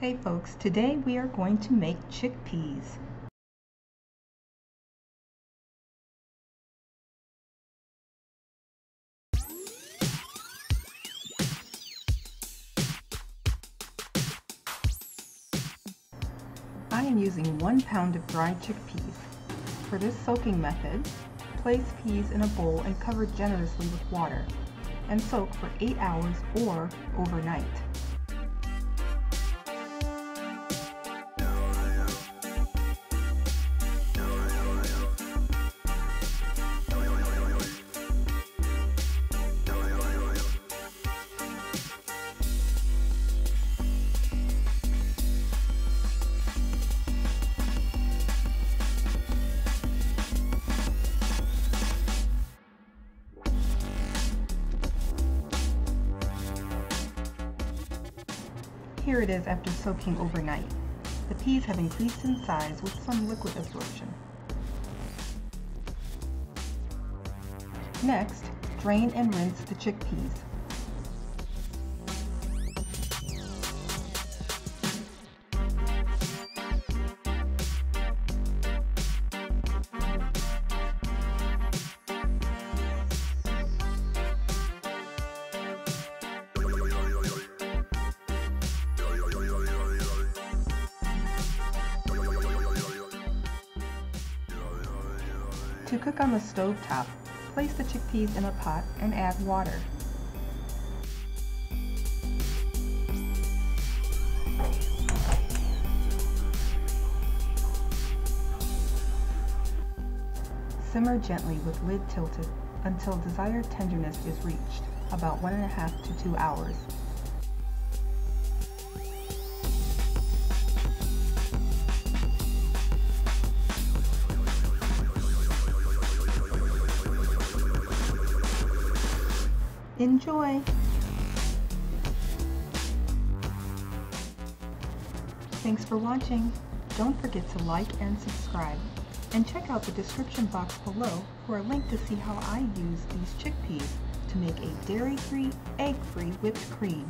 Hey folks, today we are going to make chickpeas. I am using 1 pound of dried chickpeas. For this soaking method, place peas in a bowl and cover generously with water, and soak for 8 hours or overnight. Here it is after soaking overnight. The peas have increased in size with some liquid absorption. Next, drain and rinse the chickpeas. To cook on the stove top, place the chickpeas in a pot and add water. Simmer gently with lid tilted until desired tenderness is reached, about 1.5 to 2 hours. Enjoy! Thanks for watching. Don't forget to like and subscribe. And check out the description box below for a link to see how I use these chickpeas to make a dairy-free, egg-free whipped cream.